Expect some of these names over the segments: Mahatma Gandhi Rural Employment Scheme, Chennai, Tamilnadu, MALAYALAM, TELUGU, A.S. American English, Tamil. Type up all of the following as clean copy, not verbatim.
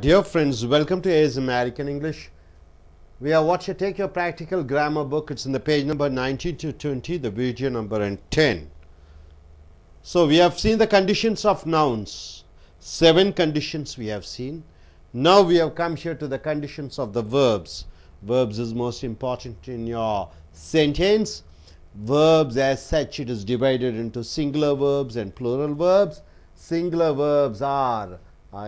Dear friends, welcome to A.S. American English. We are watching Take Your Practical Grammar book. It's in the page number 19 to 20, the video number and 10. So we have seen the conditions of nouns. 7 conditions we have seen. Now we have come here to the conditions of the verbs. Verbs is most important in your sentence. Verbs as such, it is divided into singular verbs and plural verbs. Singular verbs are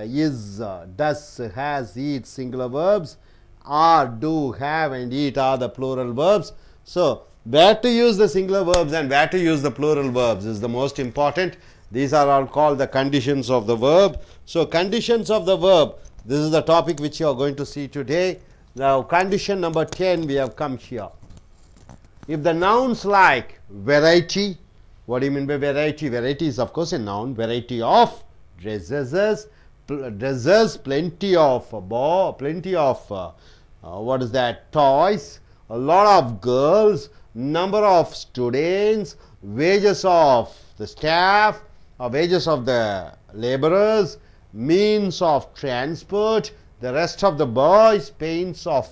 is, does, has, eats, singular verbs. Are, do, have and eat are the plural verbs. So, where to use the singular verbs and where to use the plural verbs is the most important. These are all called the conditions of the verb. So, conditions of the verb, this is the topic which you are going to see today. Now, condition number 10, we have come here. If the nouns like variety, what do you mean by variety? Variety is of course a noun, variety of dresses. Dresses, plenty of toys, a lot of girls, number of students, wages of the staff, wages of the laborers, means of transport, the rest of the boys, pains of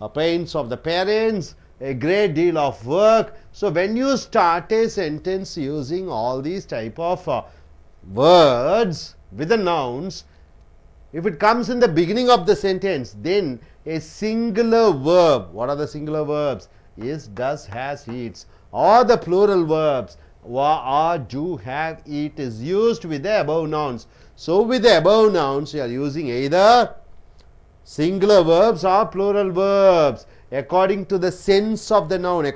the parents, a great deal of work. So when you start a sentence using all these type of words with the nouns, if it comes in the beginning of the sentence, then a singular verb, what are the singular verbs? Is, does, has, eats, or the plural verbs, are, do, have, eat is used with the above nouns. So with the above nouns, you are using either singular verbs or plural verbs. According to the sense of the noun, you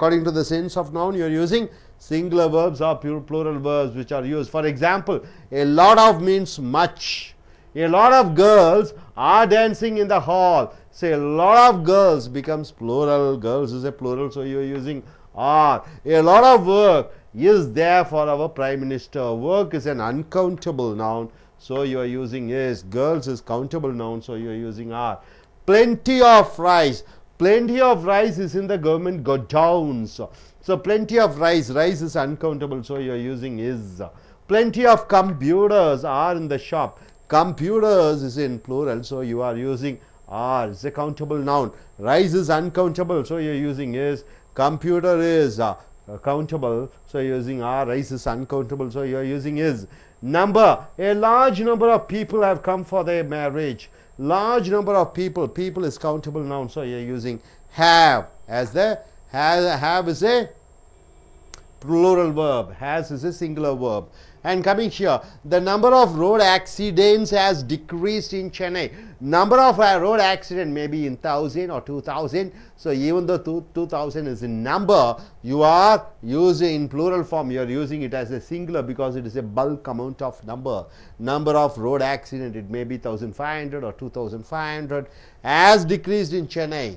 are using singular verbs or plural verbs which are used. For example, a lot of means much. A lot of girls are dancing in the hall. Say, a lot of girls becomes plural. Girls is a plural, so you are using are. A lot of work is there for our Prime Minister. Work is an uncountable noun, so you are using is. Girls is countable noun, so you are using are. Plenty of rice. Plenty of rice is in the government godowns. So, plenty of rice. Rice is uncountable, so you are using is. Plenty of computers are in the shop. Computers is in plural, so you are using are. It's a countable noun. Rice is uncountable, so you are using is. Computer is countable, so you are using are. Rice is uncountable, so you are using is. Number. A large number of people have come for their marriage. Large number of people. People is countable noun, so you are using have as the have is a plural verb. Has is a singular verb. And coming here, the number of road accidents has decreased in Chennai. Number of road accident may be in 1,000 or 2,000. So even though 2,000 is in number, you are using in plural form. You are using it as a singular because it is a bulk amount of number. Number of road accident, it may be 1,500 or 2,500 has decreased in Chennai.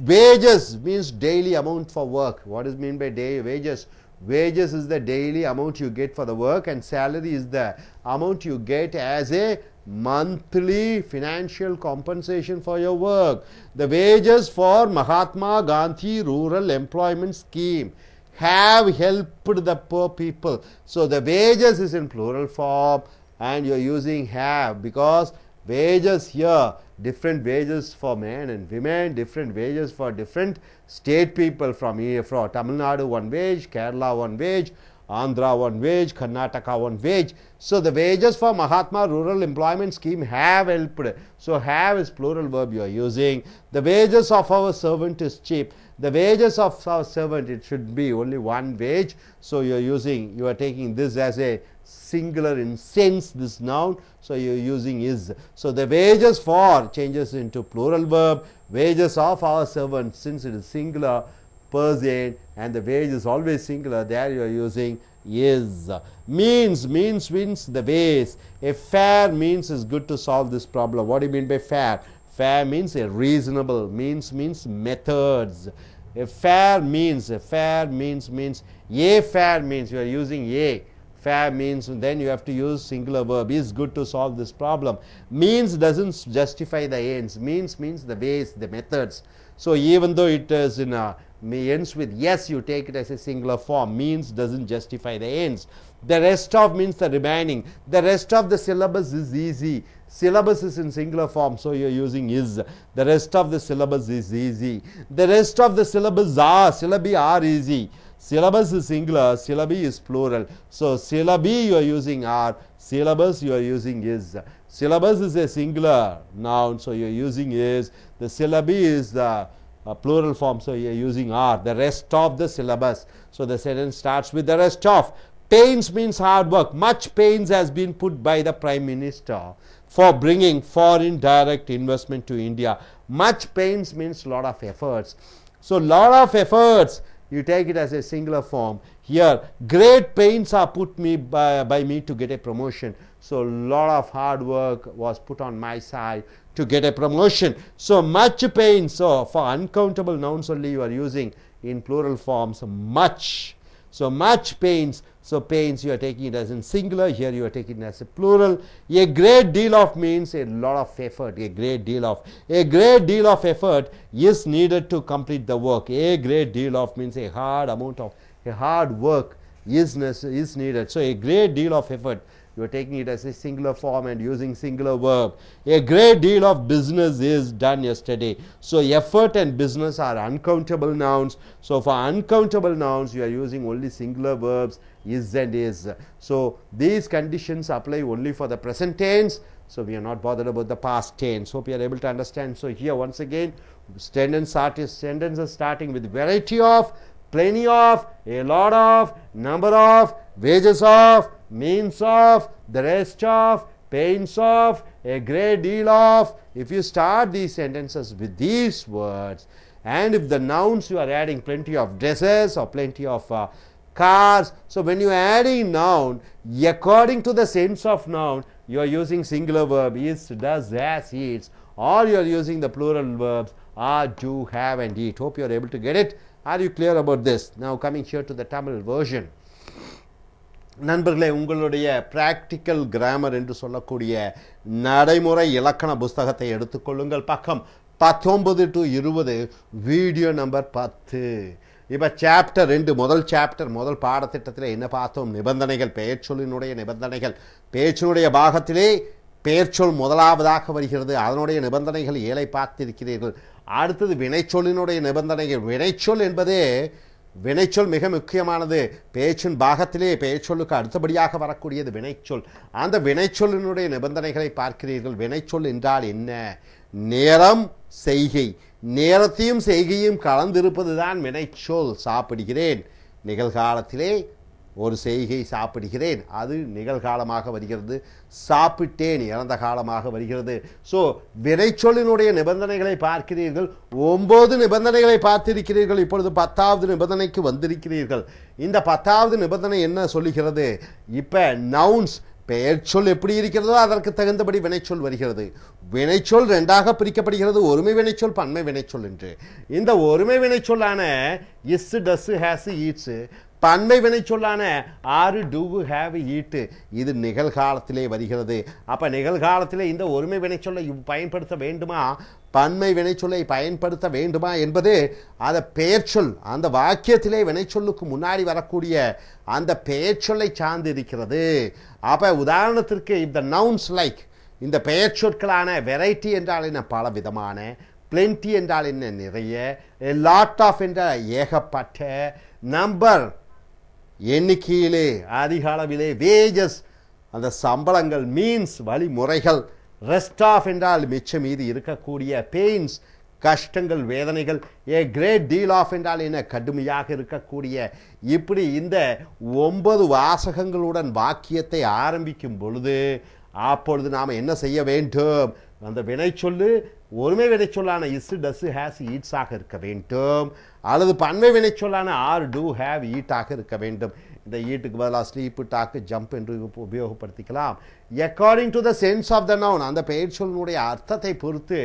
Wages means daily amount for work. What is mean by daily wages? Wages is the daily amount you get for the work, and salary is the amount you get as a monthly financial compensation for your work. The wages for Mahatma Gandhi Rural Employment Scheme have helped the poor people. So, the wages is in plural form and you are using have because wages here, different wages for men and women, different wages for different state people from here. From Tamil Nadu one wage, Kerala one wage, Andhra one wage, Karnataka one wage. So, the wages for Mahatma Rural Employment Scheme have helped. So, have is plural verb you are using. The wages of our servant is cheap. The wages of our servant, it should be only one wage. So, you are using, you are taking this as a singular in sense, this noun. So, you are using is. So, the wages for changes into plural verb. Wages of our servant, since it is singular person and the wage is always singular, there you are using is. Means wins the ways. A fair means is good to solve this problem. What do you mean by fair? Fair means a reasonable. Means methods. A fair means you are using a. Fair means, then you have to use singular verb is good to solve this problem. Means doesn't justify the ends. Means the ways, the methods. So even though it is in a ends with yes, you take it as a singular form. Means doesn't justify the ends. The rest of means the remaining. The rest of the syllabus is easy. Syllabus is in singular form, so you are using is. The rest of the syllabus is easy. The rest of the syllabus are, syllabi are easy. Syllabus is singular, syllabi is plural. So, syllabi you are using are, syllabus you are using is. Syllabus is a singular noun, so you are using is. The syllabi is the plural form, so you are using are. The rest of the syllabus. So, the sentence starts with the rest of. Pains means hard work. Much pains has been put by the Prime Minister for bringing foreign direct investment to India. Much pains means lot of efforts. So, lot of efforts, you take it as a singular form. Here, great pains are put by me to get a promotion. So, lot of hard work was put on my side to get a promotion. So, much pain. So, for uncountable nouns only you are using in plural forms much. So, much pains. So, pains you are taking it as in singular, here you are taking it as a plural. A great deal of means a lot of effort, a great deal of. A great deal of effort is needed to complete the work. A great deal of means a hard amount of, a hard work is needed. So, a great deal of effort, you are taking it as a singular form and using singular verb. A great deal of business is done yesterday. So, effort and business are uncountable nouns. So, for uncountable nouns, you are using only singular verbs is and is. So, these conditions apply only for the present tense. So, we are not bothered about the past tense. Hope you are able to understand. So, here once again, sentences starting with variety of, plenty of, a lot of, number of, wages of, means of, the rest of, pains of, a great deal of. If you start these sentences with these words, and if the nouns you are adding, plenty of dresses or plenty of cars. So, when you are adding noun, according to the sense of noun, you are using singular verb is, does, has, eats, or you are using the plural verbs are, do, have and eat. Hope you are able to get it. Are you clear about this? Now, coming here to the Tamil version. நண்பர்களே உங்களுடைய practical grammar என்று சொல்லக்கூடிய நடைமுறை இலக்கண புத்தகத்தை எடுத்துக்கொள்ளுங்கள் பக்கம் 19 to 20 video number 10. இப்ப சாப்டர் 2 முதல் சாப்டர் முதல் பாடத்திட்டத்தில் என்ன பார்த்தோம்? நிபந்தனைகள், பெயர்ச்சொல்லினுடைய நிபந்தனைகள். பெயர்ச்சொல்லுடைய பாகத்திலே பெயர்ச்சொல் முதலாவதாக வருகிறது. அதனுடைய நிபந்தனைகள் ஏழை பார்த்திருக்கிறீர்கள். அடுத்து வினைச்சொல்லினுடைய நிபந்தனைகள். வினைச்சொல் என்பது வினைச்சொல் மிக முக்கியமானது. பேச்சின் பாகத்திலே பேச்சொல்லுக்கு அடுத்தபடியாக வரக்கூடியது வினைச்சொல். அந்த வினைச்சொல்லினுடைய நிபந்தனைகளை பார்க்கிறீர்கள். வினைச்சொல் என்றால் என்ன? நேரம், செய்கை. நேரத்தையும் செய்கையும் கலந்திருப்பதுதான் வினைச்சொல். சாப்பிடுகிறேன் நிகழ்காலத்திலே ஒரு செய்கை, சாப்பிடுகிறேன் அது நிகழ்காலமாக வருகிறது. சாப்பிட்டேன் இறந்த காலமாக வருகிறது. ஸோ வினைச்சொல்லினுடைய நிபந்தனைகளை பார்க்கிறீர்கள். 9 நிபந்தனைகளை பார்த்திருக்கிறீர்கள். இப்பொழுது 10வது நிபந்தனைக்கு வந்திருக்கிறீர்கள். இந்த 10வது நிபந்தனை என்ன சொல்லுகிறது? இப்போ நவுன்ஸ் பெயர்ச்சொல் எப்படி இருக்கிறதோ அதற்கு தகுந்தபடி வினைச்சொல் வருகிறது. வினைச்சொல் ரெண்டாக பிரிக்கப்படுகிறது, ஒருமை வினைச்சொல், பன்மை வினைச்சொல் என்று. இந்த ஒருமை வினைச்சொல்லான இஸ், டஸ், ஹேஸ், ஈட்ஸ், பன்மை வினைச்சொல்லான ஆறு, டூவு, ஹேவ், ஈட்டு இது நிகழ்காலத்திலே வருகிறது. அப்போ நிகழ்காலத்திலே இந்த ஒருமை வினைச்சொல்லை பயன்படுத்த வேண்டுமா, பன்மை வினைச்சொல்லை பயன்படுத்த வேண்டுமா என்பது அந்த பெயர்ச்சொல் அந்த வாக்கியத்திலே வினைச்சொல்லுக்கு முன்னாடி வரக்கூடிய அந்த பெயர்ச்சொல்லை சார்ந்து இருக்கிறது. அப்போ உதாரணத்திற்கு இந்த நவுன்ஸ் லைக் இந்த பெயர்ச்சொற்களான வெரைட்டி என்றால் என்ன? பல விதமான. பிளென்டி என்றால் என்ன? நிறைய. லாட் ஆஃப் என்றால் ஏகப்பட்ட. நம்பர் எண்ணிக்கையிலே அதிக அளவிலே. வேஜஸ் அந்த சம்பளங்கள். மீன்ஸ் வழிமுறைகள். ரெஸ்ட் ஆஃப் என்றால் மிச்சம் மீது இருக்கக்கூடிய. பெயின்ஸ் கஷ்டங்கள், வேதனைகள். ஏ கிரேட் டீல் ஆஃப் என்றால் என்ன? கடுமையாக இருக்கக்கூடிய. இப்படி இந்த 9 வாசகங்களுடன் வாக்கியத்தை ஆரம்பிக்கும் பொழுது அப்பொழுது நாம் என்ன செய்ய வேண்டும்? அந்த வினைச்சொல்லு ஒருமை வினைச்சொல்லான இஸ், டஸ், ஹேஸ், ஈட்ஸாக இருக்க வேண்டும். அல்லது பன்மை வினைச்சொல்லான ஆர், டூ, ஹேவ், ஈட்டாக இருக்க வேண்டும். இந்த ஈட்டுக்கு பதிலாக ஸ்லீப்பு, டாக்கு, ஜம்ப் என்று உபயோகப்படுத்திக்கலாம். According to the sense of the noun அந்த பெயர்ச்சொல்லினுடைய அர்த்தத்தை பொறுத்து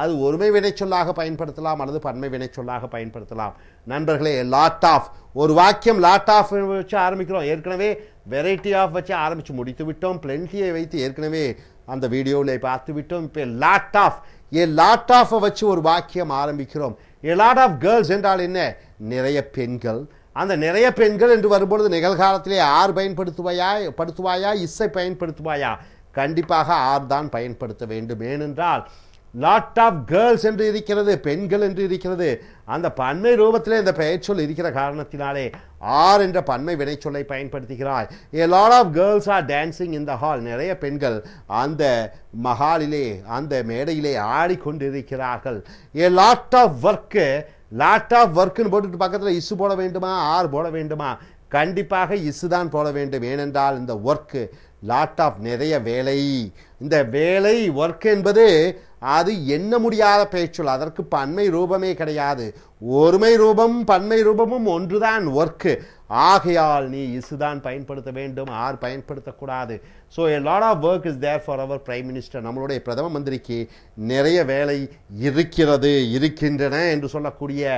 அது ஒருமை வினைச்சொல்லாக பயன்படுத்தலாம் அல்லது பன்மை வினைச்சொல்லாக பயன்படுத்தலாம். நண்பர்களே, லாட் ஆஃப் ஒரு வாக்கியம் லாட் ஆஃப் வச்சு ஆரம்பிக்கிறோம். ஏற்கனவே வெரைட்டி ஆஃப் வச்சு ஆரம்பித்து முடித்து விட்டோம். பிளென்டியை வைத்து ஏற்கனவே அந்த வீடியோவில் பார்த்து விட்டோம். இப்போ lot of, a lot of வச்சு ஒரு வாக்கியம் ஆரம்பிக்கிறோம். A lot of girls in Daline, Nerea Pengal, and the Nerea Pengal into Verbo, the Negalkartle, R Pine Pertuaya, Pertuaya, Issa Pine Pertuaya, Kandipaha, Ardan Pine Pertaway, and the main and all. Lot of girls into the Pengal into the and the Panme Rovathle and the Pachol Irikara Karnatinare are in the Panme Venecholai Pine Pertikirai. A lot of girls are dancing in the hall, Nerea Pengal, and the Mahalile, and the Medaile, Ari Kundirikarakal. A lot of work in Bodu Pakatra, Isu Boda Vendama, R Boda Vendama, Kandipaha, Isudan Boda Vendaman and all in the work. Lot of Nerea Velei. In the Velei work in Bade. அது என்ன முடியாத பேச்சல் அதற்கு பன்மை ரூபமே கிடையாது ஒருமை ரூபம் பன்மை ரூபமும் ஒன்றுதான் work ஆகையால் நீ இசுதான் பயன்படுத்த வேண்டும் ஆர் பயன்படுத்த கூடாது so a lot of work is there for our prime minister நம்மளுடைய பிரதம மந்திரிக்கு நிறைய வேலை இருக்கிறது இருக்கின்றன என்று சொல்லக்கூடிய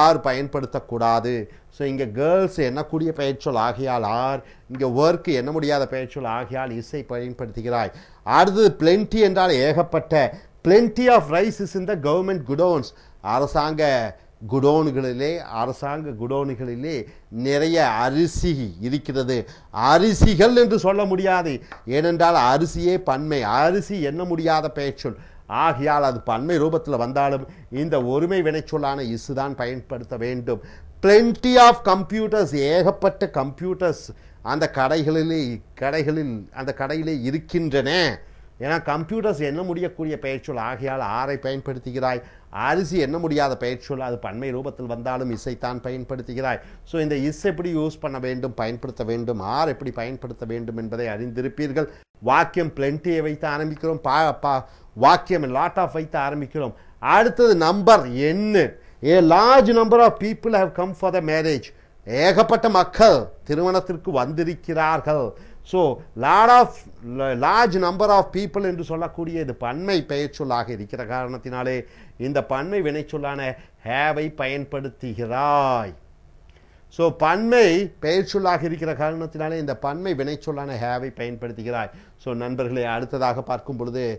ஆர் பயன்படுத்த கூடாது so இங்க girls என்ன கூடிய பேச்சல் ஆகையால் ஆர் இங்க work என்ன முடியாத பேச்சல் ஆகையால் இசை பயன்படுத்துகிறாய் அடுத்து plenty என்றால் ஏகப்பட்ட plenty of rice is in the government godowns அரசாங்க குடோன்களிலே அரசாங்க குடோன்களிலே நிறைய அரிசி இருக்கிறது அரிசிகள் என்று சொல்ல முடியாது ஏனென்றால் அரிசியே பன்மை அரிசி என்ன முடியாத பெயர்ச்சொல் ஆகையால் அது பன்மை ரூபத்தில் வந்தாலும் இந்த ஒருமை வினைச்சொல்லான இசுதான் பயன்படுத்த வேண்டும் plenty of computers ஏகப்பட்ட computers அந்த கடைகளிலே இருக்கின்றன ஏனா கம்ப்யூட்டர்ஸ் என்ன முடியக்கூடிய பெயர்ச்சொல் ஆகையால் ஆரை பயன்படுத்துகிறாய் அரிசி என்ன முடியாத பெயர்ச்சொல் அது பன்மை ரூபத்தில் வந்தாலும் இசைத்தான் பயன்படுத்துகிறாய் சோ இந்த இஸ் எப்படி யூஸ் பண்ண வேண்டும் பயன்படுத்த வேண்டும் ஆர் எப்படி பயன்படுத்த வேண்டும் என்பதை அறிந்திருப்பீர்கள் வாக்கியம் plenty வைத்து ஆரம்பிக்கிறோம் வாக்கியம் lot of வைத்து ஆரம்பிக்கிறோம் அடுத்து நம்பர் என்ன a large number of people have come for the marriage ஏகப்பட்ட மக்கள் திருமணத்திற்கு வந்திருக்கிறார்கள் So, large number of people into Solakudi, the Panmai Pechulaki, Rikarakarnatinale, in the Panmai Venechulana, have a pine pertirai. So, Panmai Pechulaki, Rikarakarnatinale, in the Panmai Venechulana, have a pine pertirai. So, Nanberle Adataka Parkumburde,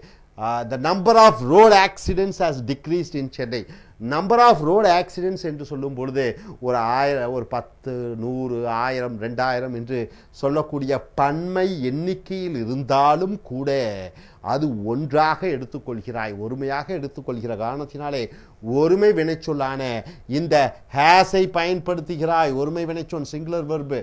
the number of road accidents has decreased in Chennai. Number of road accidents என்று சொல்லும்போது ஒரு 1000 ஒரு 10 100 1000 2000 என்று சொல்லக்கூடிய பன்மை எண்ணிக்கையில் இருந்தாலும் கூட அது ஒன்றாக எடுத்துக்கொள்கிறாய் ஒருமையாக எடுத்துக்கொள்கிற காரணத்தினாலே ஒருமை வினைச்சொல்லான இந்த ஹாஸை பயன்படுத்துகிறாய் ஒருமை வினைச்சொல் சிங்குலர் verb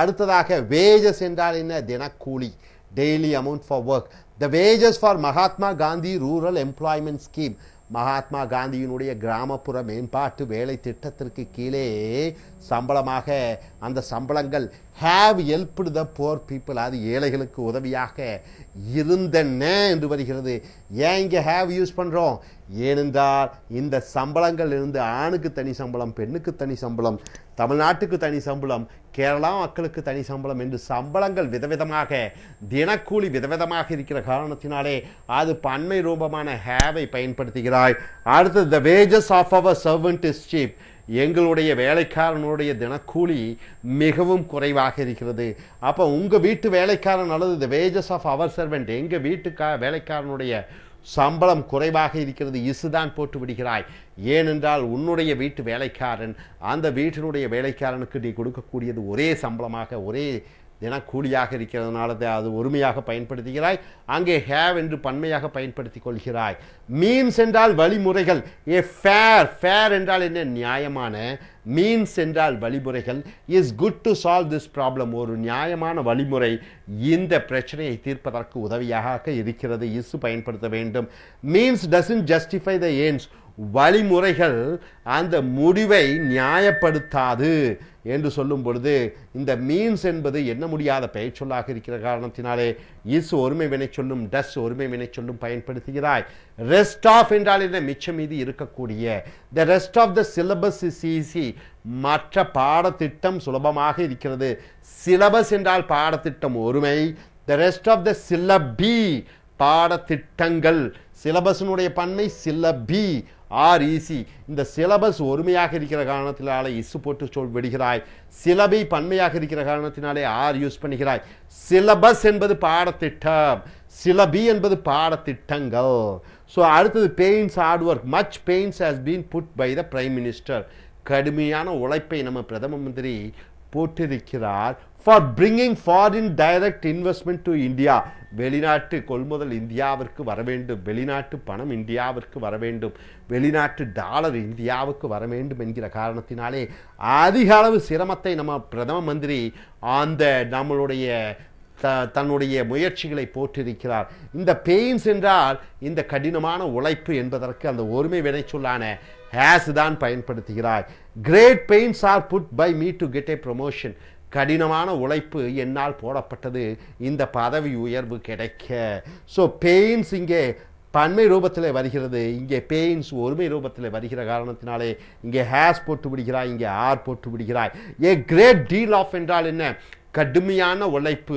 அடுத்ததாக wages என்றால் என்ன தினக்கூலி daily amount for work the wages for Mahatma Gandhi Rural Employment Scheme Mahatma காந்தியினுடைய கிராமப்புற மேம்பாட்டு வேலை திட்டத்திற்கு கீழே சம்பளமாக அந்த சம்பளங்கள் have helped the poor people அது ஏழைகளுக்கு உதவியாக இருந்தன என்று வருகிறது ஏன் இங்க have யூஸ் பண்றோம் ஏனென்றால் இந்த சம்பளங்கள் இருந்து ஆணுக்கு தனி சம்பளம் பெண்ணுக்கு தனி சம்பளம் தமிழ்நாட்டுக்கு தனி சம்பளம் கேரளா மக்களுக்கு தனி சம்பளம் என்று சம்பளங்கள் விதவிதமாக தினக்கூலி விதவிதமாக இருக்கிற காரணத்தினாலே அது பன்மை ரூபமான have-ஐ பயன்படுத்துகிறாய் அடுத்து the wages of our servant is cheap எங்களுடைய வேலைக்காரனுடைய தினக்கூலி மிகவும் குறைவாக இருக்கிறது அப்ப உங்க வீட்டு வேலைக்காரன் அல்லது the wages of our servant எங்க வீட்டு வேலைக்காரனுடைய சம்பளம் குறைவாக இருக்கிறது இசுதான் போட்டு விடுகிறாய் ஏனென்றால் உன்னுடைய வீட்டு வேலைக்காரன் அந்த வீட்டினுடைய வேலைக்காரனுக்கு நீ கொடுக்கக்கூடியது ஒரே சம்பளமாக ஒரே தினக்கூலியாக இருக்கிறதுனால அது ஒருமையாக பயன்படுத்துகிறாய் அங்கே have என்று பன்மையாக பயன்படுத்திக் கொள்கிறாய் means என்றால் வழிமுறைகள் a fair என்றால் என்ன நியாயமான means என்றால் வழிமுறைகள் is good to solve this problem ஒரு நியாயமான வழிமுறை இந்த பிரச்சனையை தீர்ப்பதற்கு உதவியாக இருக்கிறது is பயன்படுத்த வேண்டும் means doesn't justify the ends வழிமுறைகள் அந்த முடிவை நியாயப்படுத்தாது என்று சொல்லும் பொழுது இந்த மீன்ஸ் என்பது என்ன முடியாத பெயர்ச்சொல்லாக இருக்கிற காரணத்தினாலே இஸ் ஒருமை வினைச்சொல்லும் டஸ் ஒருமை வினைச்சொல்லும் பயன்படுத்துகிறாய் ரெஸ்ட் ஆஃப் என்றால் என்ன மிச்சம் இது இருக்கக்கூடிய the rest of the syllabus is easy மற்ற பாடத்திட்டம் சுலபமாக இருக்கிறது சிலபஸ் என்றால் பாடத்திட்டம் ஒருமை the rest of the syllabi பாடத்திட்டங்கள் சிலபஸ்னுடைய பன்மை syllabi are easy இந்த syllabus ஒருமையாக இருக்கிற காரணத்தினாலே இஸ் போட்டு சொல் விடுகிறாய் syllabi பன்மையாக இருக்கிற காரணத்தினாலே are யூஸ் பண்ணுகிறாய் syllabus என்பது பாடத்திட்டம் Sila B and the Padathitangal. So, after the pains, hard work, much pains has been put by the Prime Minister. Kadmiyana Olaipai Nama Pradhama Mandri Pottirikkirar for bringing foreign direct investment to India. Velinattu Kolmudal Indiyavirku varavendum. Velinattu Panam Indiyavirku varavendum. Velinattu Dollar Indiyavirku varavendum engira karanathinale adhigalavu siramathai Nama Pradhama Mandri on the Namaludaiya தன்னுடைய முயற்சிகளை போற்றிருக்கிறார். இந்த pains என்றால் இந்த கடினமான உழைப்பு என்பதற்கு அந்த ஒருமை வினைச்சொல்லான has தான் பயன்படுத்துகிறார். Great pains are put by me to get a promotion. கடினமான உழைப்பு என்னால் போடப்பட்டது இந்த பதவி உயர்வு கிடைக்க. So pains இங்கே பன்மை ரூபத்திலே வருகிறது. இங்கே pains ஒருமை ரூபத்திலே வருகிற காரணத்தினாலே இங்கே has போட்டு விடுகிறாய், இங்கே are போட்டு விடுகிறாய். A great deal of என்றால் என்ன? கடுமையான உழைப்பு.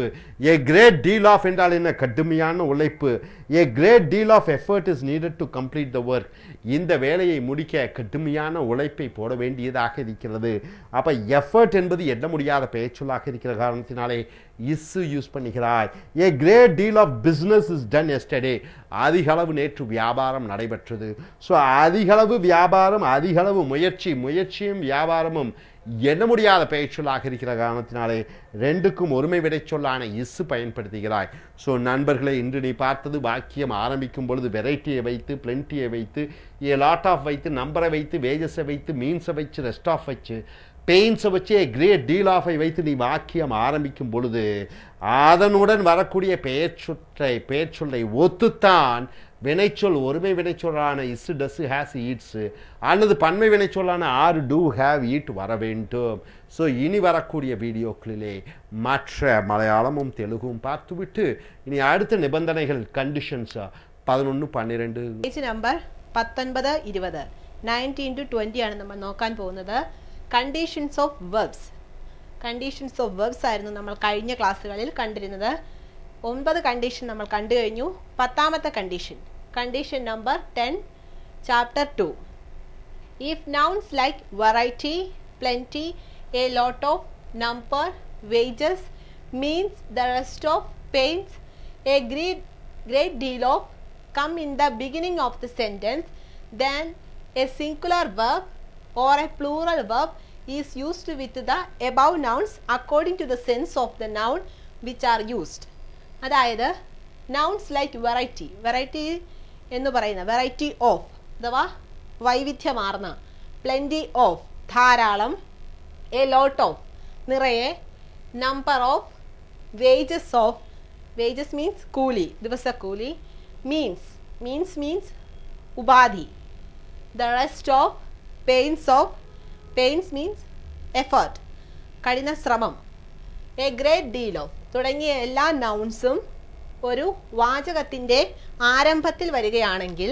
A great deal of என்றால் என்ன? கடுமையான உழைப்பு. A great deal of effort is needed to complete the work. இந்த வேலையை முடிக்க கடுமையான உழைப்பை போட வேண்டியதாக இருக்கிறது. அப்ப effort என்பது எண்ண முடியாத பெயர்ச்சொல்லாக இருக்கிற காரணத்தினாலே is யூஸ் பண்ணுகிறாய். A great deal of business is done yesterday. அதிகளவு நேற்று வியாபாரம் நடைபெற்றது. So அதிகளவு வியாபாரம், அதிகளவு முயற்சி, முயற்சியும் வியாபாரமும் என்ன முடியாத பெயர்ச்சொல்லாக இருக்கிற காரணத்தினாலே ரெண்டுக்கும் ஒருமை விடைச்சொல்லான இஸ் பயன்படுத்துகிறாய். ஸோ நண்பர்களை, இன்று நீ பார்த்தது வாக்கியம் ஆரம்பிக்கும் பொழுது வெரைட்டியை வைத்து, பிளென்ட்டியை வைத்து, ஏ லாட் ஆஃப் வைத்து, நம்பரை வைத்து, வேஜஸை வைத்து, மீன்ஸை வச்சு, ரெஸ்ட் ஆஃப் வச்சு, பெயின்ஸை வச்சு, ஏ கிரேட் டீல் ஆஃபை வைத்து நீ வாக்கியம் ஆரம்பிக்கும் பொழுது அதனுடன் வரக்கூடிய பெயர்ச்சொல்லை ஒத்துத்தான் வினைச்சொல் ஒருமை வினைச்சொல்லான இஸ், டஸ், ஹேஸ், ஈட்ஸ் அல்லது பன்மை வினைச்சொல்லான ஆர், டூ, ஹேவ், ஈட் வர வேண்டும். ஸோ இனி வரக்கூடிய வீடியோக்களிலே மற்ற மலையாளமும் தெலுங்கும் பார்த்துவிட்டு இனி அடுத்த நிபந்தனைகள் கண்டிஷன்ஸ் 11, 12 பேஜ் நம்பர் 19, 20 19 to 20 നമ്മൾ നോക്കാൻ പോകുന്നത്. Conditions of verbs. Conditions of verbs ആയിരുന്നു നമ്മൾ കഴിഞ്ഞ ക്ലാസ്സുകളിൽ കണ്ടിരുന്നത്. 9 condition നമ്മൾ കണ്ടു കഴിഞ്ഞു. 10th condition, condition number 10, chapter 2. If nouns like variety, plenty, a lot of, number, wages, means, the rest of, pains, a great deal of come in the beginning of the sentence, then a singular verb or a plural verb is used with the above nouns according to the sense of the noun which are used. അതായത് nouns like variety, variety എന്ന് പറയുന്ന variety of അഥവാ വൈവിധ്യമാർന്ന, plenty of ധാരാളം, a lot of നിറയെ, number of wages of, wages means കൂലി, ദിവസക്കൂലി, means means ഉപാധി, the rest of, pains of, pains means effort കഠിന ശ്രമം, എ ഗ്രേറ്റ് ഡീൽ ഓഫ് തുടങ്ങിയ എല്ലാ നൗൺസും ഒരു വാചകത്തിൻ്റെ ആരംഭത്തിൽ വരികയാണെങ്കിൽ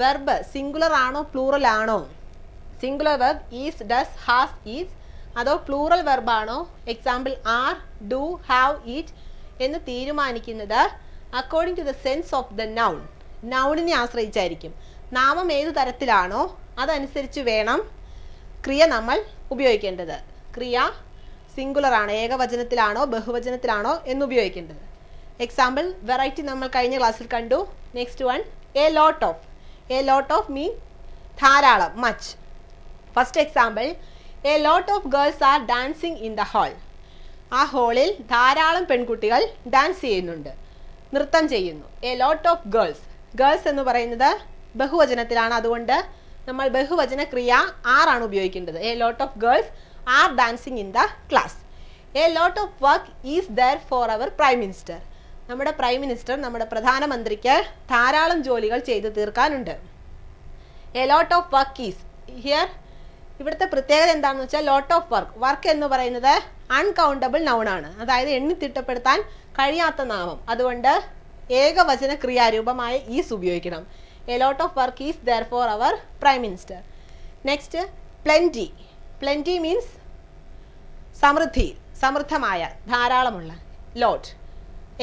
വെർബ് സിംഗുലർ ആണോ പ്ലൂറൽ ആണോ, singular verb is, does, has, is അതോ പ്ലൂറൽ വെർബാണോ example are, do, have, eat എന്ന് തീരുമാനിക്കുന്നത് according to the sense of the noun, നൗണിനെ ആശ്രയിച്ചായിരിക്കും. നാമം ഏതു തരത്തിലാണോ അതനുസരിച്ച് വേണം ക്രിയ നമ്മൾ ഉപയോഗിക്കേണ്ടത്. ക്രിയ സിംഗുലർ ആണ്, ഏകവചനത്തിലാണോ ബഹുവചനത്തിലാണോ എന്നുപയോഗിക്കേണ്ടത്. എക്സാമ്പിൾ വെറൈറ്റി നമ്മൾ കഴിഞ്ഞ ക്ലാസ്സിൽ കണ്ടു. Next one, a lot of. A lot of mean ധാരാളം, much. First example, a lot of girls are dancing in the hall. ആ ഹാളിൽ ധാരാളം പെൺകുട്ടികൾ ഡാൻസ് ചെയ്യുന്നുണ്ട്, നൃത്തം ചെയ്യുന്നു. A lot of girls, girls എന്ന് പറയുന്നത് ബഹുവചനത്തിലാണ്, അതുകൊണ്ട് നമ്മൾ ബഹുവചന ക്രിയ ആറാണ് ഉപയോഗിക്കേണ്ടത്. A lot of girls are dancing in the class. A lot of work is there for our Prime Minister. നമ്മുടെ പ്രൈം മിനിസ്റ്റർ, നമ്മുടെ പ്രധാനമന്ത്രിക്ക് ധാരാളം ജോലികൾ ചെയ്തു തീർക്കാനുണ്ട്. A lot of work is here, ഇവിടുത്തെ പ്രത്യേകത എന്താണെന്ന് വെച്ചാൽ ലോട്ട് ഓഫ് വർക്ക്, വർക്ക് എന്ന് പറയുന്നത് അൺകൗണ്ടബിൾ നൗണാണ്, അതായത് എണ്ണി തിട്ടപ്പെടുത്താൻ കഴിയാത്ത നാമം, അതുകൊണ്ട് ഏകവചന ക്രിയാരൂപമായ ഈസ് ഉപയോഗിക്കണം. A lot of work is there for our prime minister. Next, plenty. plenty means സമൃദ്ധി, സമൃദ്ധമായ, ധാരാളമുള്ള, ലോട്ട്.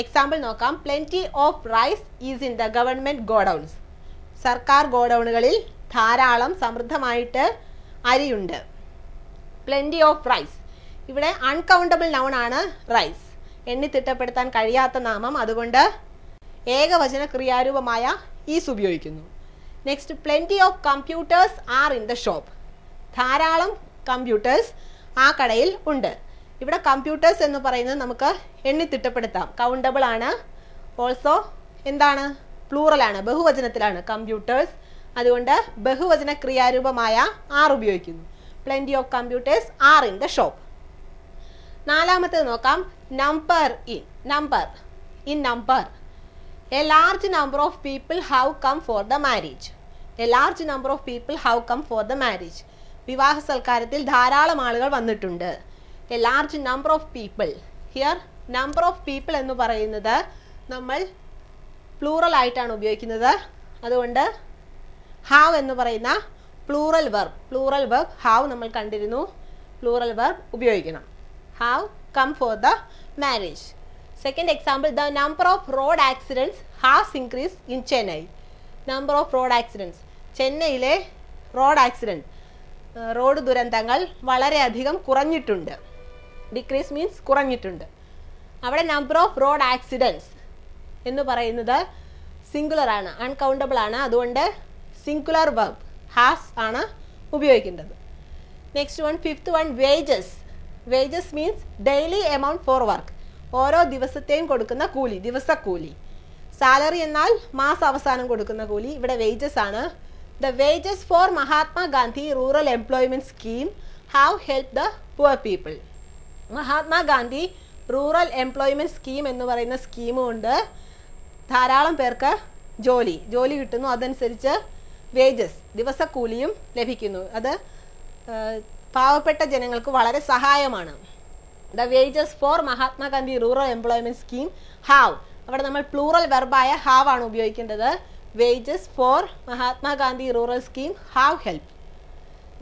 എക്സാമ്പിൾ നോക്കാം, plenty of rice is in the government godowns. സർക്കാർ ഗോഡൗണുകളിൽ ധാരാളം സമൃദ്ധമായിട്ട് അരിയുണ്ട്. plenty of rice, ഇവിടെ അൺകൗണ്ടബിൾ നൗൺ ആണ് റൈസ്, എണ്ണി തിട്ടപ്പെടുത്താൻ കഴിയാത്ത നാമം, അതുകൊണ്ട് ഏകവചന ക്രിയാരൂപമായ ഈസ് ഉപയോഗിക്കുന്നു. Next, plenty of computers are in the shop. ധാരാളം കമ്പ്യൂട്ടേഴ്സ് ആ കടയിൽ ഉണ്ട്. ഇവിടെ കമ്പ്യൂട്ടേഴ്സ് എന്ന് പറയുന്നത് നമുക്ക് എണ്ണി തിട്ടപ്പെടുത്താം, കൗണ്ടബിൾ ആണ്. ഓൾസോ എന്താണ്, പ്ലൂറലാണ്, ബഹുവചനത്തിലാണ് കമ്പ്യൂട്ടേഴ്സ്. അതുകൊണ്ട് ബഹുവചന ക്രിയാരൂപമായ ആർ ഉപയോഗിക്കുന്നു. plenty of computers are in the shop. നാലാമത്തേത് നോക്കാം, number in. number in number. A large number of people have come for the marriage. A large number of people have come for the marriage. വിവാഹ സൽക്കാരത്തിൽ ധാരാളം ആളുകൾ വന്നിട്ടുണ്ട്. A large number of people. Here number of people എന്ന് പറയുന്നത് നമ്മൾ plural ആയിട്ടാണ് ഉപയോഗിക്കുന്നത്. അതുകൊണ്ട് have എന്ന് പറയുന്ന പ്ലൂറൽ വെർബ്, have നമ്മൾ കണ്ടിരുന്നു, പ്ലൂറൽ വെർബ് ഉപയോഗിക്കണം. have come for the marriage. Second example, the number of road accidents has increased in Chennai. number of road accidents. ചെന്നൈയിലെ റോഡ് ആക്സിഡൻറ്റ്, റോഡ് ദുരന്തങ്ങൾ വളരെയധികം കുറഞ്ഞിട്ടുണ്ട്. ഡിക്രീസ് മീൻസ് കുറഞ്ഞിട്ടുണ്ട്. അവിടെ നമ്പർ ഓഫ് റോഡ് ആക്സിഡൻറ്റ്സ് എന്ന് പറയുന്നത് singular ആണ്, അൺകൗണ്ടബിൾ ആണ്. അതുകൊണ്ട് സിംഗുലർ വെർബ് ഹാസ് ആണ് ഉപയോഗിക്കേണ്ടത്. Next one, fifth one, wages. Wages means daily amount for work. ഓരോ ദിവസത്തെയും കൊടുക്കുന്ന കൂലി, ദിവസക്കൂലി. സാലറി എന്നാൽ മാസം അവസാനം കൊടുക്കുന്ന കൂലി. ഇവിടെ വേജസ് ആണ്. The wages for Mahatma Gandhi Rural Employment Scheme have helped the poor people. Mahatma Gandhi Rural Employment Scheme എന്ന് പറയുന്ന സ്കീമുണ്ട്. ധാരാളം പേർക്ക് ജോലി കിട്ടുന്നു. അതനുസരിച്ച് വേജസ്, ദിവസക്കൂലിയും ലഭിക്കുന്നു. അത് പാവപ്പെട്ട ജനങ്ങൾക്ക് വളരെ സഹായമാണ്. The wages for Mahatma Gandhi Rural Employment Scheme have, അവിടെ നമ്മൾ പ്ലൂറൽ വെർബായ have ആണ് ഉപയോഗിക്കേണ്ടത്. Wages for Mahatma Gandhi Rural Scheme have help.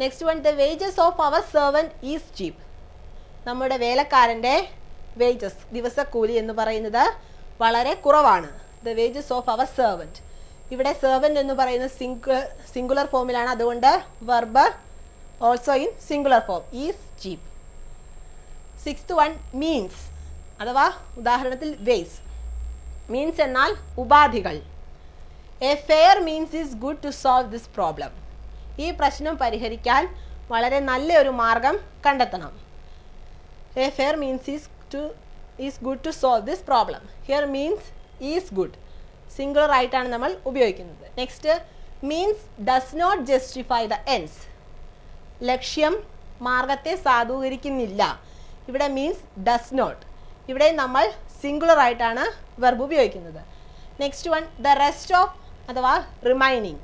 Next one, the wages of our servant is cheap. നമ്മുടെ വേലക്കാരൻ്റെ വേജസ്, ദിവസക്കൂലി എന്ന് പറയുന്നത് വളരെ കുറവാണ്. The wages of our servant. ഇവിടെ സെർവൻ്റ് എന്ന് പറയുന്നത് സിംഗുലർ ഫോമിലാണ്. അതുകൊണ്ട് verb also in singular form, is cheap. Sixth one, means. അഥവാ ഉദാഹരണത്തിൽ വേസ്. മീൻസ് എന്നാൽ ഉപാധികൾ. A fair means is good to solve this problem. ഈ പ്രശ്നം പരിഹരിക്കാൻ വളരെ നല്ലൊരു മാർഗം കണ്ടെത്തണം. A fair means is good to solve this problem. Here means is good. Singular ആയിട്ടാണ് നമ്മൾ ഉപയോഗിക്കുന്നത്. Next, means does not justify the ends. ലക്ഷ്യം മാർഗത്തെ സാധൂകരിക്കുന്നില്ല. ഇവിടെ മീൻസ് ഡസ് നോട്ട്. ഇവിടെ നമ്മൾ സിംഗുലർ ആയിട്ടാണ് വെർബ് ഉപയോഗിക്കുന്നത്. Next one, the rest of അഥവാ remaining.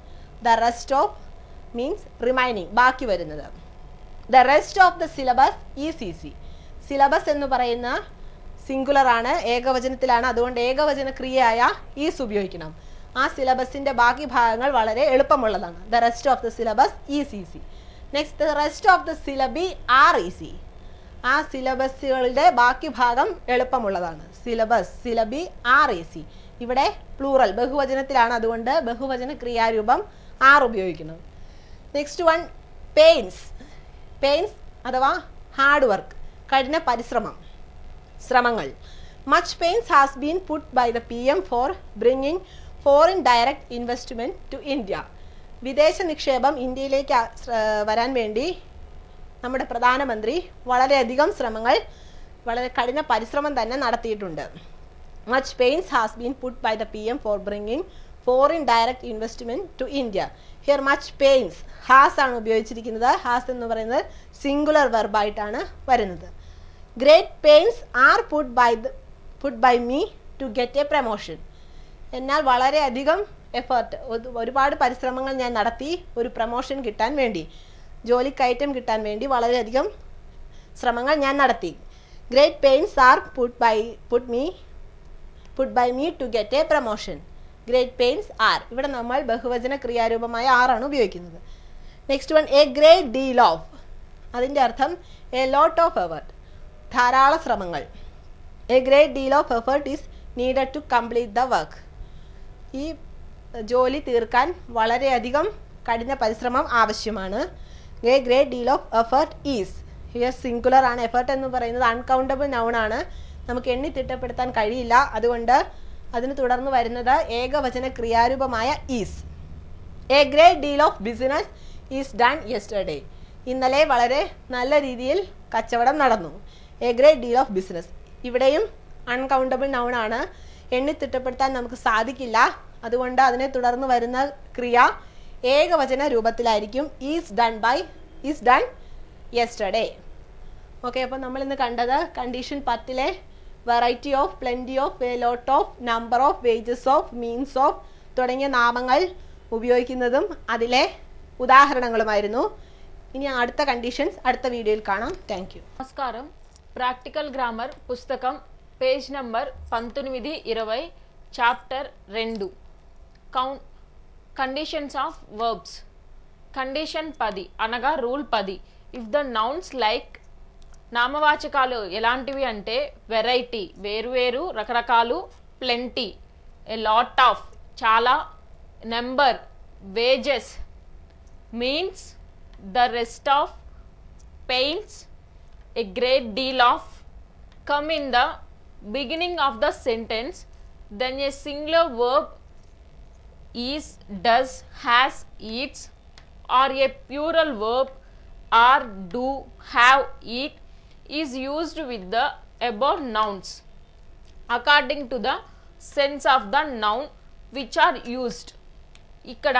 The rest of means remaining, ബാക്കി വരുന്നത്. The rest of the syllabus is easy. Syllabus എന്ന് പറയുന്ന സിംഗുലർ ആണ്, ഏകവചനത്തിലാണ്. അതുകൊണ്ട് ഏകവചന ക്രിയയായ ഈസ് ഉപയോഗിക്കണം. ആ സിലബസിൻ്റെ ബാക്കി ഭാഗങ്ങൾ വളരെ എളുപ്പമുള്ളതാണ്. The rest of the syllabus is easy. Next, the rest of the syllabi are easy. ആ സിലബസുകളുടെ ബാക്കി ഭാഗം എളുപ്പമുള്ളതാണ്. Syllabus, syllabi are easy. ഇവിടെ പ്ലൂറൽ ബഹുവചനത്തിലാണ്. അതുകൊണ്ട് ബഹുവചന ക്രിയാരൂപം ആർ ഉപയോഗിക്കുന്നു. Next one, pains. പെയിൻസ് അഥവാ ഹാർഡ് വർക്ക്, കഠിന പരിശ്രമം, ശ്രമങ്ങൾ. Much pains has been put by the PM for bringing foreign direct investment to India. വിദേശ നിക്ഷേപം ഇന്ത്യയിലേക്ക് വരാൻ വേണ്ടി നമ്മുടെ പ്രധാനമന്ത്രി വളരെയധികം ശ്രമങ്ങൾ, വളരെ കഠിന പരിശ്രമം തന്നെ നടത്തിയിട്ടുണ്ട്. Much pains has been put by the PM for bringing foreign direct investment to India. Here much pains has ആണ് ഉപയോഗിച്ചിരിക്കുന്നത്. has എന്ന് പറയുന്നത് സിംഗുലർ വെർബ് ആയിട്ടാണ് വരുന്നത്. Great pains are put by me to get a promotion. എന്നാൽ വളരെയധികം effort, ഒരുപാട് പരിശ്രമങ്ങൾ ഞാൻ നടത്തി ഒരു പ്രൊമോഷൻ കിട്ടാൻ വേണ്ടി, ജോലിക്കയറ്റം കിട്ടാൻ വേണ്ടി വളരെയധികം ശ്രമങ്ങൾ ഞാൻ നടത്തി. Great pains are put by me to get a promotion. Great pains are. ഇവിടെ നമ്മൾ ബഹുവചന ക്രിയാരൂപമായ ആർ ആണ് ഉപയോഗിക്കുന്നത്. Next one, a great deal of. അതിൻ്റെ അർത്ഥം എ ലോട്ട് ഓഫ് എഫേർട്ട്, ധാരാളം ശ്രമങ്ങൾ. A great deal of effort is needed to complete the work. ഈ ജോലി തീർക്കാൻ വളരെയധികം കഠിന പരിശ്രമം ആവശ്യമാണ്. A great deal of effort is. Here singular ആണ്. എഫേർട്ട് എന്ന് പറയുന്നത് അൺകൗണ്ടബിൾ നൗൺ ആണ്, നമുക്ക് എണ്ണി തിട്ടപ്പെടുത്താൻ കഴിയില്ല. അതുകൊണ്ട് അതിനെ തുടർന്ന് വരുന്നത് ഏകവചന ക്രിയാരൂപമായ is. A great deal of business is done yesterday. ഇന്നലെ വളരെ നല്ല രീതിയിൽ കച്ചവടം നടന്നു. A great deal of business. ഇവിടെയും അൺകൗണ്ടബിൾ നൗൺ ആണ്, എണ്ണി തിട്ടപ്പെടുത്താൻ നമുക്ക് സാധിക്കില്ല. അതുകൊണ്ട് അതിനെ തുടർന്ന് വരുന്ന ക്രിയ ഏകവചന രൂപത്തിലായിരിക്കും. is done yesterday. ഓക്കെ, അപ്പോൾ നമ്മൾ ഇന്ന് കണ്ടത് കണ്ടീഷൻ 10ലെ variety of, plenty of, a lot of, number of, wages of, means of തുടങ്ങിയ നാമങ്ങൾ ഉപയോഗിക്കുന്നതും അതിലെ ഉദാഹരണങ്ങളുമായിരുന്നു. ഇനി അടുത്ത കണ്ടീഷൻസ് അടുത്ത വീഡിയോയിൽ കാണാം. താങ്ക്യൂ. നമസ്കാരം. പ്രാക്ടിക്കൽ ഗ്രാമർ പുസ്തകം page number 19-20 chapter 2 conditions of verbs. Condition 10 అనగా rule 10. If the nouns like నామవాచకాలు ఎలాంటివి అంటే వెరైటీ వేరువేరు రకరకాలు, plenty a lot of చాలా, number wages, means the rest of, pains a great deal of, come in the beginning of the sentence, then a singular verb is, does, has, eats, or a plural verb are, do, have, eat is used with the above nouns according to the sense of the noun which are used. ఇక్కడ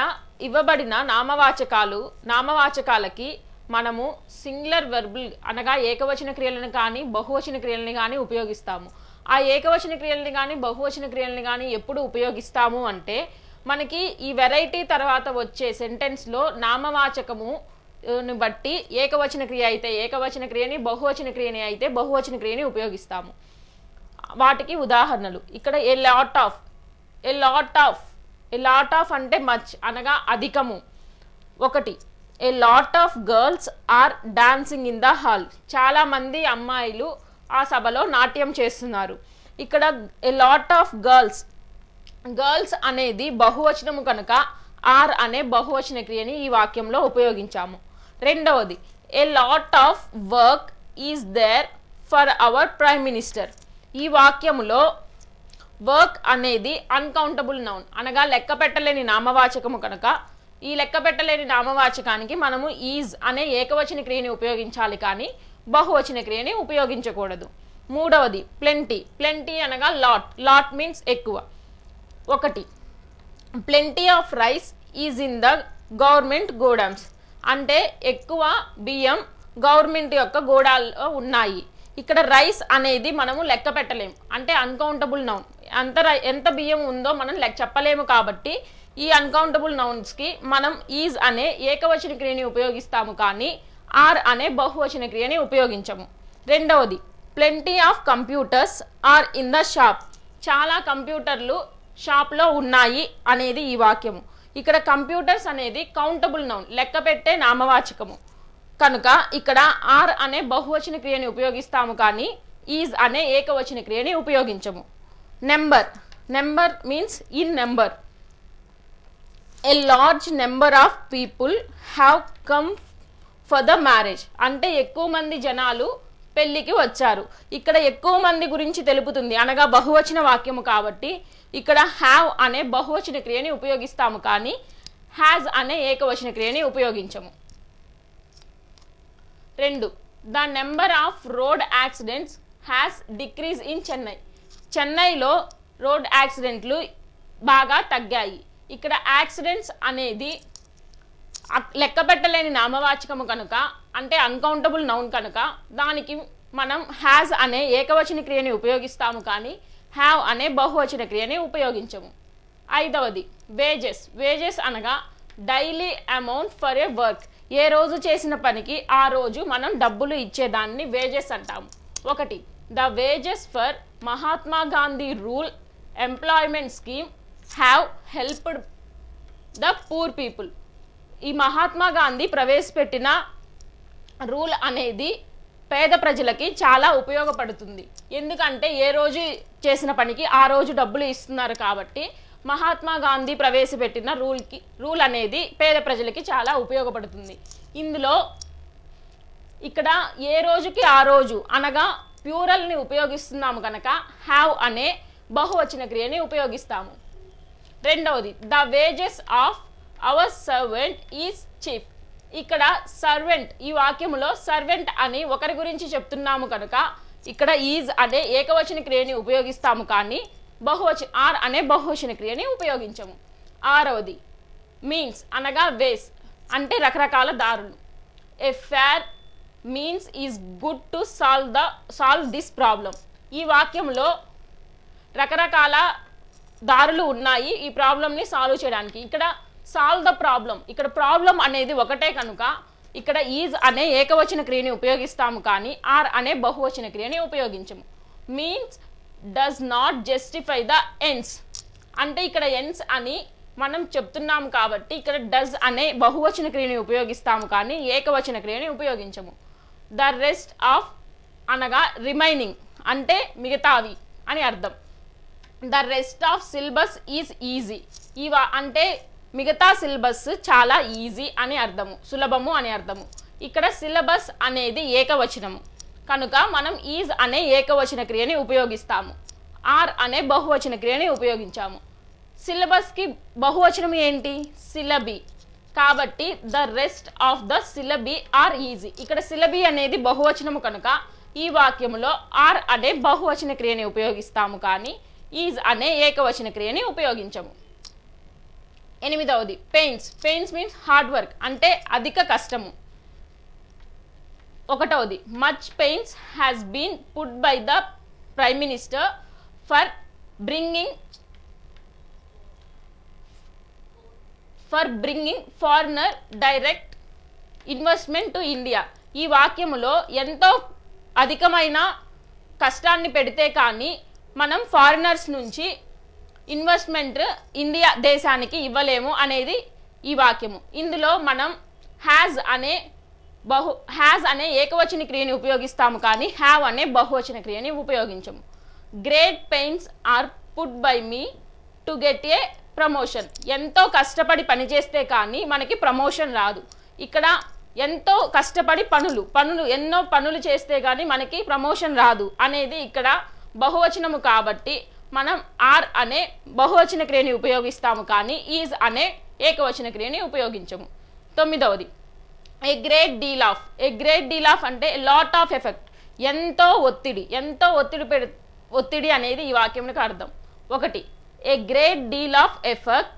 ఇవ్వబడిన నామవాచకాలకి మనము singular verb అనగా ఏకవచన క్రియలను కానీ బహువచన క్రియలను కానీ ఉపయోగిస్తాము. ఆ ఏకవచన క్రియలను కానీ బహువచన క్రియలను కానీ ఎప్పుడు ఉపయోగిస్తాము అంటే మనకి ఈ వెరైటీ తర్వాత వచ్చే సెంటెన్స్లో నామవాచకము బట్టి ఏకవచన క్రియ అయితే ఏకవచన క్రియని, బహువచన క్రియని అయితే బహువచన క్రియని ఉపయోగిస్తాము. వాటికి ఉదాహరణలు ఇక్కడ a lot of, a lot of, a lot of అంటే మచ్ అనగా అధికము. ఒకటి a lot of girls are dancing in the hall, చాలామంది అమ్మాయిలు ఆ సభలో నాట్యం చేస్తున్నారు. ఇక్కడ a lot of girls, girls అనేది బహువచనము కనుక ఆర్ అనే బహువచన క్రియని ఈ వాక్యంలో ఉపయోగించాము. రెండవది a lot of work is there for our prime minister, ఈ వాక్యంలో వర్క్ అనేది అన్కౌంటబుల్ నౌన్ అనగా లెక్క పెట్టలేని నామవాచకము కనుక ఈ లెక్క పెట్టలేని నామవాచకానికి మనము ఈజ్ అనే ఏకవచన క్రియని ఉపయోగించాలి కానీ బహువచన క్రియని ఉపయోగించకూడదు. మూడవది ప్లెంటీ, ప్లెంటీ అనగా లాట్, లాట్ మీన్స్ ఎక్కువ. ఒకటి plenty of rice is in the government godams అంటే ఎక్కువ బియ్యం గవర్నమెంట్ యొక్క గోడాల్లో ఉన్నాయి. ఇక్కడ రైస్ అనేది మనము లెక్క పెట్టలేము అంటే అన్కౌంటబుల్ నౌన్, ఎంత బియ్యం ఉందో మనం లెక్క చెప్పలేము. కాబట్టి ఈ అన్కౌంటబుల్ నౌన్స్కి మనం ఈజ్ అనే ఏకవచన క్రియని ఉపయోగిస్తాము కానీ ఆర్ అనే బహువచన క్రియని ఉపయోగించము. రెండవది plenty of computers are in the shop, చాలా కంప్యూటర్లు షాప్లో ఉన్నాయి అనేది ఈ వాక్యము. ఇక్కడ కంప్యూటర్స్ అనేది కౌంటబుల్ నౌన్ లెక్క పెట్టే నామవాచకము కనుక ఇక్కడ ఆర్ అనే బహువచన క్రియని ఉపయోగిస్తాము కానీ ఈజ్ అనే ఏకవచన క్రియని ఉపయోగించము. Number, number means in number, a large number of people have come for the marriage అంటే ఎక్కువ మంది జనాలు పెళ్లికి వచ్చారు. ఇక్కడ ఎక్కువ మంది గురించి తెలుపుతుంది అనగా బహువచన వాక్యము కాబట్టి ఇక్కడ హ్యావ్ అనే బహువచన క్రియని ఉపయోగిస్తాము కానీ హ్యాజ్ అనే ఏకవచన క్రియని ఉపయోగించము. రెండు, the number of road accidents has decrease in Chennai, చెన్నైలో రోడ్ యాక్సిడెంట్లు బాగా తగ్గాయి. ఇక్కడ యాక్సిడెంట్స్ అనేది లెక్క పెట్టలేని నామవాచకము కనుక అంటే అన్కౌంటబుల్ నౌన్ కనుక దానికి మనం హ్యాజ్ అనే ఏకవచన క్రియని ఉపయోగిస్తాము కానీ హ్యావ్ అనే బహువచన క్రియని ఉపయోగించము. ఐదవది వేజెస్, వేజెస్ అనగా daily amount for a work, ఏ రోజు చేసిన పనికి ఆ రోజు మనం డబ్బులు ఇచ్చేదాన్ని వేజెస్ అంటాము. ఒకటి the wages for Mahatma Gandhi rural employment scheme have helped the poor people, ఈ మహాత్మా గాంధీ ప్రవేశపెట్టిన రూల్ అనేది పేద ప్రజలకి చాలా ఉపయోగపడుతుంది. ఎందుకంటే ఏ రోజు చేసిన పనికి ఆ రోజు డబ్బులు ఇస్తున్నారు కాబట్టి మహాత్మా గాంధీ ప్రవేశపెట్టిన రూల్ అనేది పేద ప్రజలకి చాలా ఉపయోగపడుతుంది. ఇందులో ఇక్కడ ఏ రోజుకి ఆ రోజు అనగా ప్యూరల్ని ఉపయోగిస్తున్నాము కనుక హ్యావ్ అనే బహువచన క్రియని ఉపయోగిస్తాము. రెండవది the wages of our servant is cheap. ఇక్కడ సర్వెంట్ ఈ వాక్యములో సర్వెంట్ అని ఒకరి గురించి చెప్తున్నాము కనుక ఇక్కడ ఈజ్ అనే ఏకవచన క్రియని ఉపయోగిస్తాము కానీ బహువచన ఆర్ అనే బహువచన క్రియని ఉపయోగించము. ఆరవది మీన్స్ అనగా వేస్ అంటే రకరకాల దారులు. A fair means is good to solve this problem. ఈ వాక్యంలో రకరకాల దారులు ఉన్నాయి ఈ ప్రాబ్లంని సాల్వ్ చేయడానికి. ఇక్కడ సాల్వ్ ద ప్రాబ్లం, ఇక్కడ ప్రాబ్లం అనేది ఒకటే కనుక ఇక్కడ ఈజ్ అనే ఏకవచన క్రియని ఉపయోగిస్తాము కానీ ఆర్ అనే బహువచన క్రియని ఉపయోగించము. Means does not justify the ends అంటే ఇక్కడ ఎండ్స్ అని మనం చెప్తున్నాము కాబట్టి ఇక్కడ డస్ అనే బహువచన క్రియని ఉపయోగిస్తాము కానీ ఏకవచన క్రియని ఉపయోగించము. ద రెస్ట్ ఆఫ్ అనగా రిమైనింగ్ అంటే మిగతావి అని అర్థం. The rest of syllabus is easy ఇవా అంటే మిగతా సిలబస్ చాలా ఈజీ అని అర్థము, సులభము అని అర్థము. ఇక్కడ సిలబస్ అనేది ఏకవచనము కనుక మనం ఈజ్ అనే ఏకవచన క్రియని ఉపయోగిస్తాము, ఆర్ అనే బహువచన క్రియని ఉపయోగించాము. సిలబస్కి బహువచనం ఏంటి? సిలబీ కాబట్టి the rest of the syllabi are easy. ఇక్కడ సిలబీ అనేది బహువచనము కనుక ఈ వాక్యములో ఆర్ అనే బహువచన క్రియని ఉపయోగిస్తాము కానీ ఈజ్ అనే ఏకవచన క్రియని ఉపయోగించము. ఎనిమిదవది pains. Pains means hard work అంటే అధిక కష్టము. ఒకటవది much pains has been put by the prime minister for bringing foreigner direct investment to India. ఈ వాక్యములో ఎంతో అధికమైన కష్టాన్ని పెడితే కానీ మనం ఫారినర్స్ నుంచి ఇన్వెస్ట్మెంట్ ఇండియా దేశానికి ఇవ్వలేము అనేది ఈ వాక్యము. ఇందులో మనం హ్యాస్ అనే ఏకవచన క్రియని ఉపయోగిస్తాము కానీ హ్యావ్ అనే బహువచన క్రియని ఉపయోగించము. Great pains are put by me to get a promotion. ఎంతో కష్టపడి పనిచేస్తే కానీ మనకి ప్రమోషన్ రాదు. ఇక్కడ ఎంతో కష్టపడి ఎన్నో పనులు చేస్తే కానీ మనకి ప్రమోషన్ రాదు అనేది ఇక్కడ బహువచనము కాబట్టి మనం ఆర్ అనే బహువచన క్రియని ఉపయోగిస్తాము కానీ ఈజ్ అనే ఏకవచన క్రియని ఉపయోగించము. తొమ్మిదవది ఏ గ్రేట్ డీల్ ఆఫ్ అంటే లాట్ ఆఫ్ ఎఫెక్ట్, ఎంతో ఒత్తిడి అనేది ఈ వాక్యంకి అర్థం. ఒకటి a great deal of effect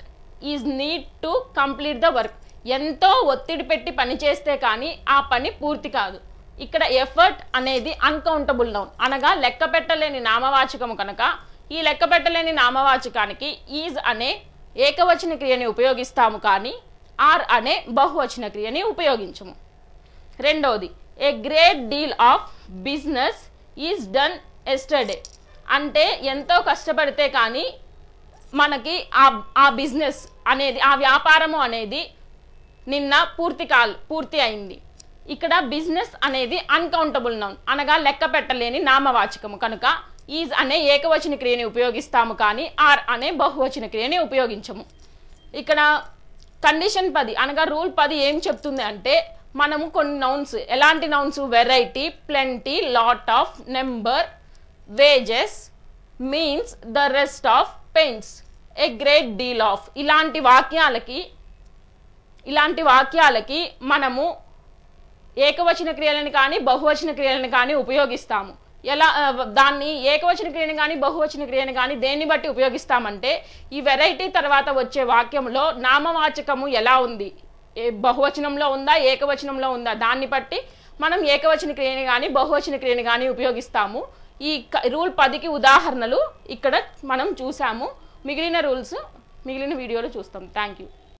is need to complete the work. ఎంతో ఒత్తిడి పెట్టి పని చేస్తే కానీ ఆ పని పూర్తి కాదు. ఇక్కడ ఎఫర్ట్ అనేది అన్కౌంటబుల్ నౌన్ అనగా లెక్క పెట్టలేని నామవాచకము కనుక ఈ లెక్క పెట్టలేని నామవాచకానికి ఈజ్ అనే ఏకవచన క్రియని ఉపయోగిస్తాము కానీ ఆర్ అనే బహువచన క్రియని ఉపయోగించము. రెండవది a great deal of business is done yesterday అంటే ఎంతో కష్టపడితే కానీ మనకి ఆ బిజినెస్ అనేది ఆ వ్యాపారము అనేది నిన్న పూర్తి అయింది. ఇక్కడ బిజినెస్ అనేది అన్కౌంటబుల్ నౌన్ అనగా లెక్క పెట్టలేని నామవాచకము కనుక ఈజ్ అనే ఏకవచన క్రియని ఉపయోగిస్తాము కానీ ఆర్ అనే బహువచన క్రియని ఉపయోగించము. ఇక్కడ కండిషన్ 10 అనగా రూల్ 10 ఏం చెప్తుంది అంటే మనము కొన్ని నౌన్స్, ఎలాంటి nouns? Variety, plenty, lot of, number, wages, means, the rest of, pains, a great deal of ఇలాంటి వాక్యాలకి మనము ఏకవచన క్రియలను కానీ బహువచన క్రియలను కానీ ఉపయోగిస్తాము. ఎలా దాన్ని ఏకవచన క్రియను కానీ బహువచన క్రియను కానీ దేన్ని బట్టి ఉపయోగిస్తామంటే ఈ వెరైటీ తర్వాత వచ్చే వాక్యంలో నామవాచకము ఎలా ఉంది, బహువచనంలో ఉందా ఏకవచనంలో ఉందా దాన్ని బట్టి మనం ఏకవచన క్రియను కానీ బహువచన క్రియను కానీ ఉపయోగిస్తాము. ఈ రూల్ 10కి ఉదాహరణలు ఇక్కడ మనం చూసాము. మిగిలిన వీడియోలు చూస్తాం. Thank you.